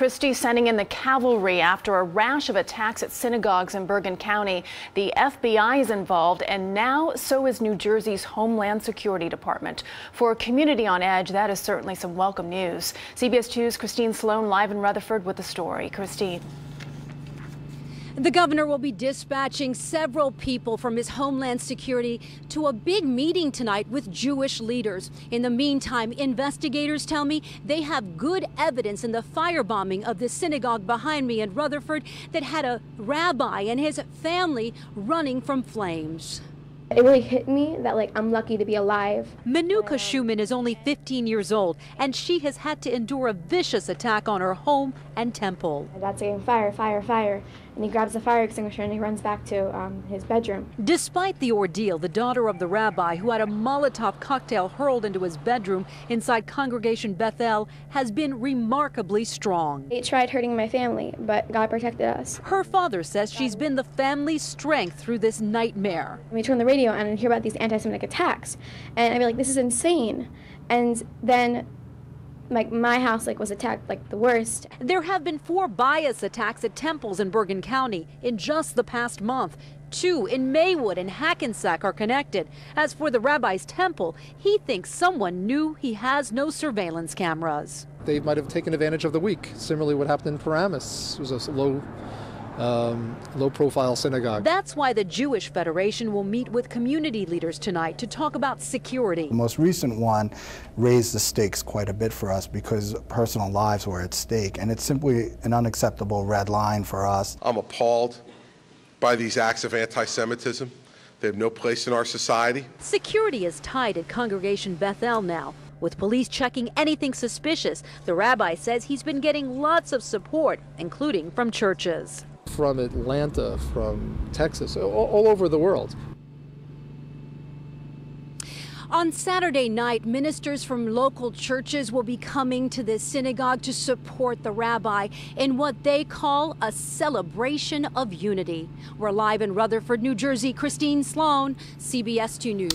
Christie sending in the cavalry after a rash of attacks at synagogues in Bergen County. The FBI is involved, and now so is New Jersey's Homeland Security Department. For a community on edge, that is certainly some welcome news. CBS 2's Christine Sloan live in Rutherford with the story. Christine. The governor will be dispatching several people from his Homeland Security to a big meeting tonight with Jewish leaders. In the meantime, investigators tell me they have good evidence in the firebombing of the synagogue behind me in Rutherford that had a rabbi and his family running from flames. It really hit me that, I'm lucky to be alive. Menuchah Schuman is only 15 years old, and she has had to endure a vicious attack on her home and temple. My dad's saying, fire, fire, fire, and he grabs the fire extinguisher and he runs back to his bedroom. Despite the ordeal, the daughter of the rabbi, who had a Molotov cocktail hurled into his bedroom inside Congregation Beth El, has been remarkably strong. They tried hurting my family, but God protected us. Her father says she's been the family's strength through this nightmare. We turn the radio on and hear about these anti-Semitic attacks, and I'd be like, this is insane. And then my house was attacked the worst. There have been 4 bias attacks at temples in Bergen County in just the past month. 2 in Maywood and Hackensack are connected. As for the rabbi's temple, he thinks someone knew he has no surveillance cameras. They might have taken advantage of the weak. Similarly, what happened in Paramus was a low-profile synagogue. That's why the Jewish Federation will meet with community leaders tonight to talk about security. The most recent one raised the stakes quite a bit for us because personal lives were at stake, and it's simply an unacceptable red line for us. I'm appalled by these acts of anti-Semitism. They have no place in our society. Security is tight at Congregation Beth El now, with police checking anything suspicious. The rabbi says he's been getting lots of support, including from churches. From Atlanta, from Texas, all over the world. On Saturday night, ministers from local churches will be coming to this synagogue to support the rabbi in what they call a celebration of unity. We're live in Rutherford, New Jersey. Christine Sloan, CBS 2 News.